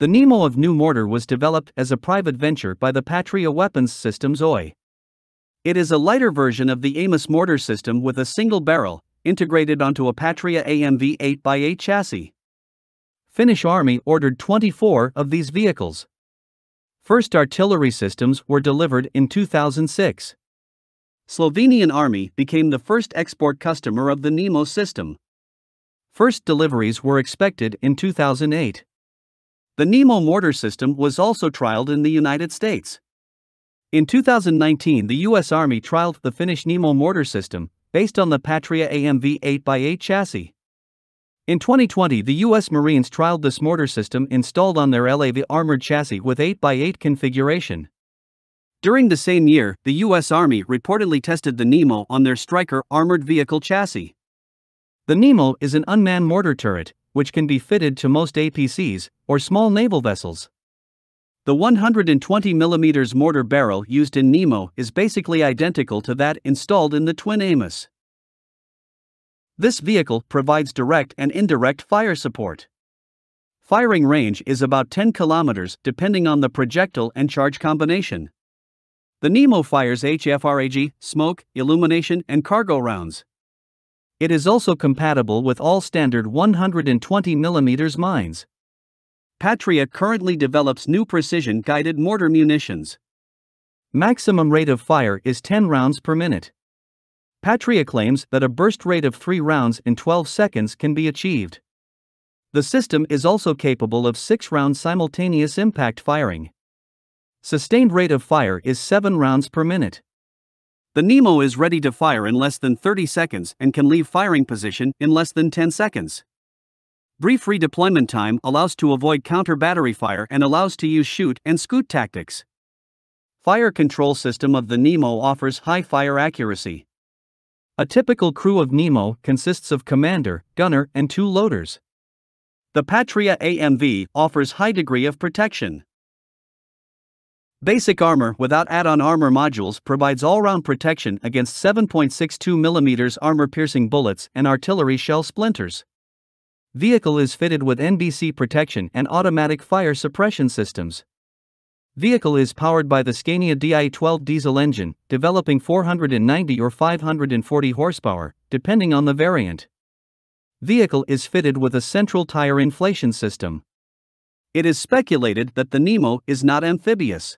The NEMO of new mortar was developed as a private venture by the Patria Weapons Systems Oy. It is a lighter version of the AMOS mortar system with a single barrel, integrated onto a Patria AMV 8x8 chassis. Finnish Army ordered 24 of these vehicles. First artillery systems were delivered in 2006. Slovenian Army became the first export customer of the NEMO system. First deliveries were expected in 2008. The NEMO mortar system was also trialed in the United States. In 2019, the U.S. Army trialed the Finnish NEMO mortar system, based on the Patria AMV 8x8 chassis. In 2020, the U.S. Marines trialed this mortar system installed on their LAV armored chassis with 8x8 configuration. During the same year, the U.S. Army reportedly tested the NEMO on their Striker armored vehicle chassis. The NEMO is an unmanned mortar turret, which can be fitted to most APCs, or small naval vessels. The 120mm mortar barrel used in NEMO is basically identical to that installed in the twin AMOS. This vehicle provides direct and indirect fire support. Firing range is about 10 kilometers depending on the projectile and charge combination. The NEMO fires HE-FRAG, smoke, illumination, and cargo rounds. It is also compatible with all standard 120mm mines. Patria currently develops new precision-guided mortar munitions. Maximum rate of fire is 10 rounds per minute. Patria claims that a burst rate of 3 rounds in 12 seconds can be achieved. The system is also capable of 6-round simultaneous impact firing. Sustained rate of fire is 7 rounds per minute. The NEMO is ready to fire in less than 30 seconds and can leave firing position in less than 10 seconds. Brief redeployment time allows to avoid counter-battery fire and allows to use shoot and scoot tactics. Fire control system of the NEMO offers high fire accuracy. A typical crew of NEMO consists of commander, gunner, and 2 loaders. The Patria AMV offers high degree of protection. Basic armor without add-on armor modules provides all-round protection against 7.62 mm armor-piercing bullets and artillery shell splinters. Vehicle is fitted with NBC protection and automatic fire suppression systems. Vehicle is powered by the Scania DI-12 diesel engine, developing 490 or 540 horsepower, depending on the variant. Vehicle is fitted with a central tire inflation system. It is speculated that the NEMO is not amphibious.